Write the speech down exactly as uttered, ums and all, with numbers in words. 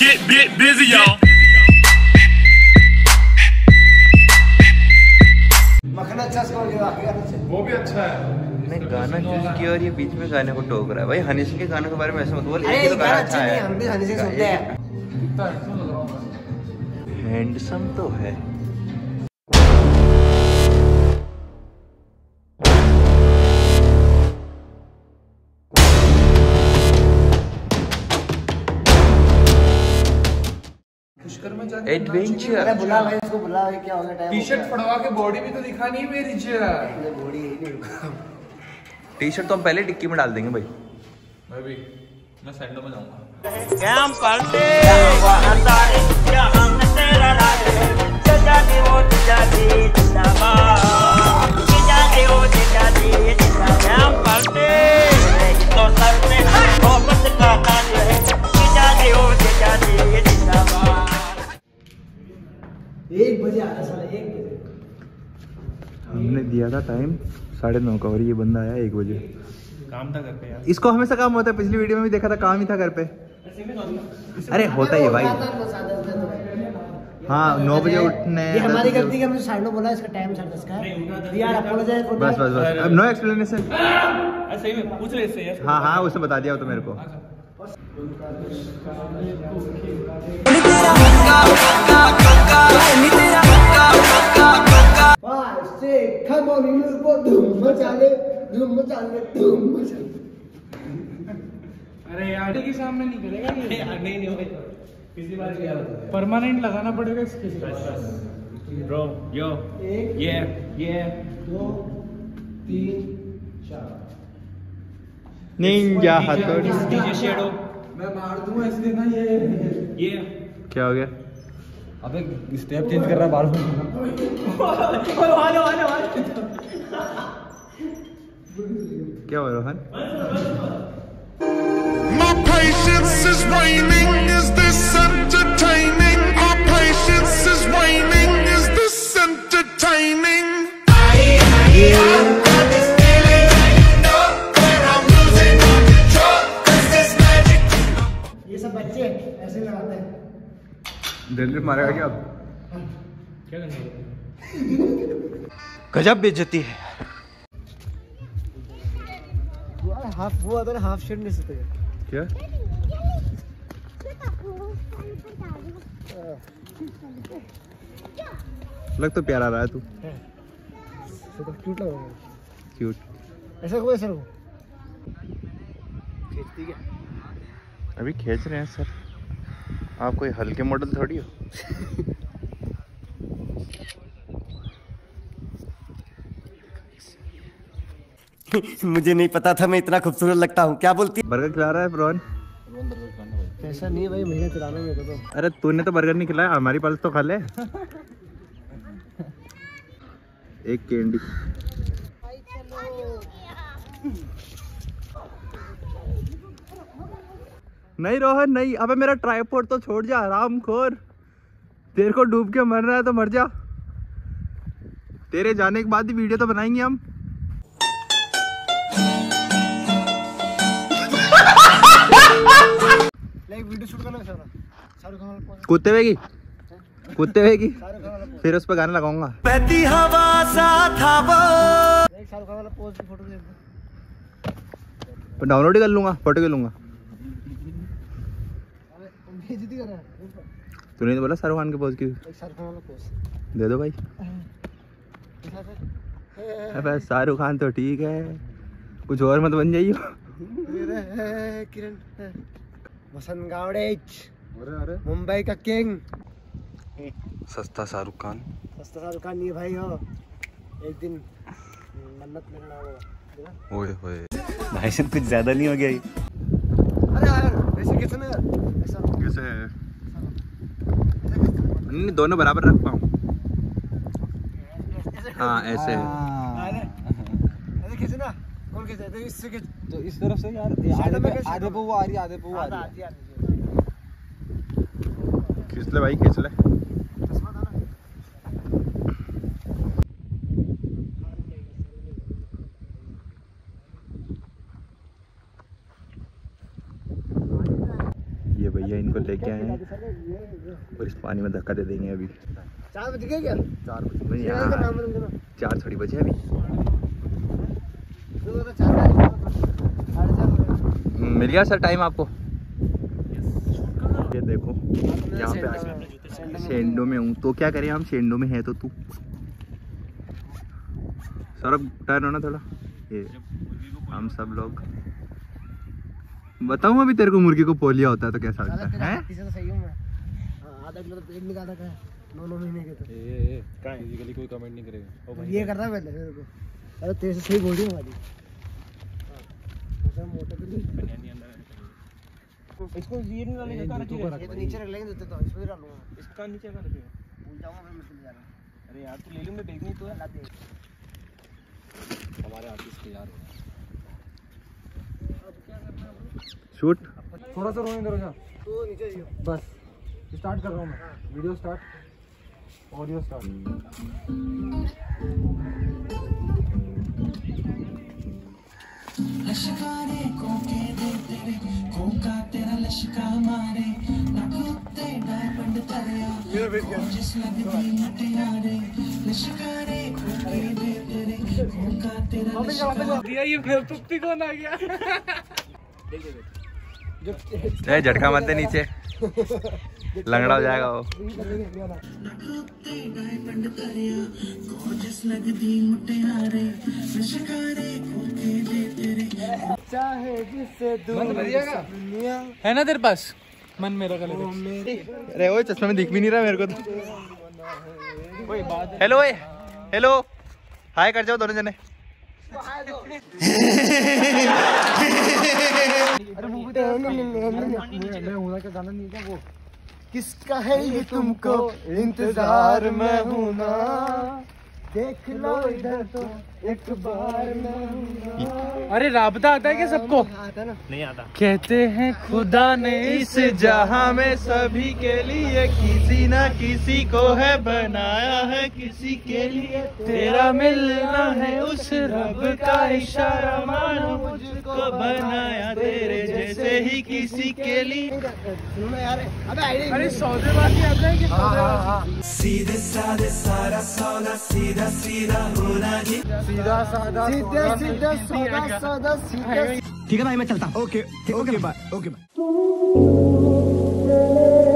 Get, get busy, y'all. मखना अच्छा score किया आखिर वो भी अच्छा है। नहीं गाना चूज किया और ये बीच में गाने को टोक रहा है। भाई हनी सिंह के गाने के बारे में ऐसा मत बोल। अरे ये गाना अच्छा है, हम भी हनी सिंह सुनते हैं। कितना अच्छा लग रहा है। हैंडसम तो है। एडवेंचर अरे बुला भाई, इसको बुला भाई, क्या हो गया? टाइम टी-शर्ट फड़वा के बॉडी भी तो दिखा नहीं मेरी यार। बॉडी ही नहीं। टी-शर्ट तो हम पहले टिक्की में डाल देंगे भाई। मैं भी मैं सैंडो में जाऊंगा। श्याम पांडे हजारे क्या हम तेरा राज सजा दे वो सजा दे जिंदाबाद सजा दे वो सजा दे जिंदाबाद श्याम पांडे तो सर पे मोहब्बत का ताज है सजा दे वो सजा दे जिंदाबाद। एक बजे आया साला, एक बजे हमने दिया था टाइम साढ़े नौ का और ये बंदा आया एक बजे। काम था घर पे यार, इसको हमेशा काम होता है। पिछली वीडियो में भी देखा था, काम ही था घर पे। अरे होता ही है भाई। हाँ नौ बजे उठने हमारी गलती है, हमने साढ़े नौ बोला, इसका टाइम साढ़े दस का है यार। बस बस बस अब नो एक्सप्लेनेशन। सही में पूछ ले इससे यार। हाँ हाँ उसने बता दिया तो मेरे को। अरे यार के सामने नहीं करेगा ये यार। नहीं नहीं भाई किसी बार क्या होता है परमानेंट लगाना पड़ेगा इसके साथ। ब्रो यो ये ये दो तीन चार निंजा हथौड़ी डीजे शेडो मैं मार दूंगा इसलिए ना। ये ये क्या हो गया? अबे स्टेप चेंज कर रहा है बार बार। वाले वाले वाले क्या हो रहा है? दिल मारेगा क्या क्या करना? गजब बेइज्जती है। हाफ वो अगर हाफ शर्ट नहीं सकते क्या? लग तो प्यारा रहा है तू। क्यूट लग रहा है। क्यूट ऐसा कोई सर वो खींचती क्या? अभी खींच रहे हैं सर, आप कोई हल्के मॉडल थोड़ी हो। मुझे नहीं पता था मैं इतना खूबसूरत लगता हूँ। क्या बोलती है? बर्गर खिला रहा है रोहन। पैसा नहीं है भाई, महीने खिलाना मेरे को तो। अरे तूने तो बर्गर नहीं खिलाया, हमारी पास तो खा ले। एक कैंडी नहीं रोहन नहीं। अबे मेरा ट्राइपॉड तो छोड़ जा हरामखोर। तेरे को डूब के मरना है तो मर जा, तेरे जाने के बाद ही वीडियो तो बनाएंगे हम। लाइक वीडियो शूट करना है सारा। कुत्ते वेगी कुत्ते वेगी फिर उस पर गाना लगाऊंगा। बहती हवा सा था वो। एक साल का वाला पोस्ट की फोटो दे, डाउनलोड कर लूंगा, फोटो ले लूंगा। तूने तो बोला शाहरुख खान के पोज की। शाहरुख खान वाला पोज दे दो भाई। अबे शाहरुख खान तो ठीक है, कुछ और मत बन जाइयो। किरण वसंत गावड़े मुंबई का किंग। सस्ता शाहरुख खान, सस्ता शाहरुख खान नहीं भाई हो। एक दिन मन्नत लेना होगा। ओए होए भाई सब कुछ ज्यादा नहीं हो गया। कैसे है? नहीं दोनों बराबर रख पाऊँ। हाँ ऐसे है। ऐसे कैसे ना? कौन कैसे? तो इससे के तो इस तरफ से यार आधे पे आधे पे वो आ रही है, आधे पे वो आ रही है। खींच ले भाई खींच ले। भैया इनको लेके आए हैं और इस पानी में धक्का दे देंगे। अभी चार बज गए क्या? चार बज गए यार, चार थोड़ी बजे अभी। मिल गया सर टाइम आपको? ये देखो यहाँ पे शेंडो में हूँ तो क्या करें, हम शेंडो में हैं तो तू सौरभ टर्न होना थोड़ा। ये हम सब लोग बताऊँ अभी तेरे को, मुर्गी को पोलिया होता है तो कैसा होता है? हैं? किसी तो सही हूँ मैं। आधा किलो तो पेट निकाला का है। नौ नौ महीने के तो। ये ये कहाँ है? इसीलिए कोई कमेंट नहीं करेगा। ओ भाई। ये करना पड़ता है तेरे को। अरे तेरे से सही बोल रही हूँ भाई। उसमें मोटर भी। बनानी अंदर है। इसको ये नहीं डालेंगे कार रखी है। ये तो नीचे रख लेंगे तो तो इसमें डालूँगा। इसका नीचे रख लेंगे। भूल जाऊँगा मैं मुश्किल जा रहा हूँ। अरे यार तू ले लूँ मैं बैग नहीं तो हमारे आर्टिस्ट यार। शूट थोड़ा सा रोने दो तो नीचे जाओ बस। स्टार्ट कर रहा हूँ मैं, वीडियो स्टार्ट, ऑडियो स्टार्ट। लश्कारे कोके दे तेरे कोका तेरा लश्का मारे ना कुत्ते डायमंड तरिया मेरा वेट कर जिस लगती मटियारे लश्कारे कोके दे तेरे कोका तेरा लश्का दिया। ये बेवकूफी कौन आ गया? झटका मत दे नीचे लंगड़ा हो जाएगा वो। है ना तेरे पास मन मेरा गले अरे वो चश्मे में दिख भी नहीं रहा मेरे को तो। हेलो हेलो हाय कर जाओ दोनों जने। किसका है ये तुमको इंतजार मैं हूं ना, देख लो इधर तो एक बार मैं हूं। अरे राबता आता है क्या सबको? आता ना, नहीं आता। कहते हैं खुदा ने इस जहां में सभी के लिए किसी ना किसी को है बनाया है, किसी के लिए तेरा मिलना है उस रब का इशारा मानो मुझको बनाया तेरे जैसे ही किसी के लिए। अरे सौदेबाजी आता है कि सीधे साधे सारा सौदा सीधा सीधा होना जी, सीधा साधा सीधा सीधा साधा साधा सीधा। ठीक है भाई मैं चलता। Okay okay bye okay bye.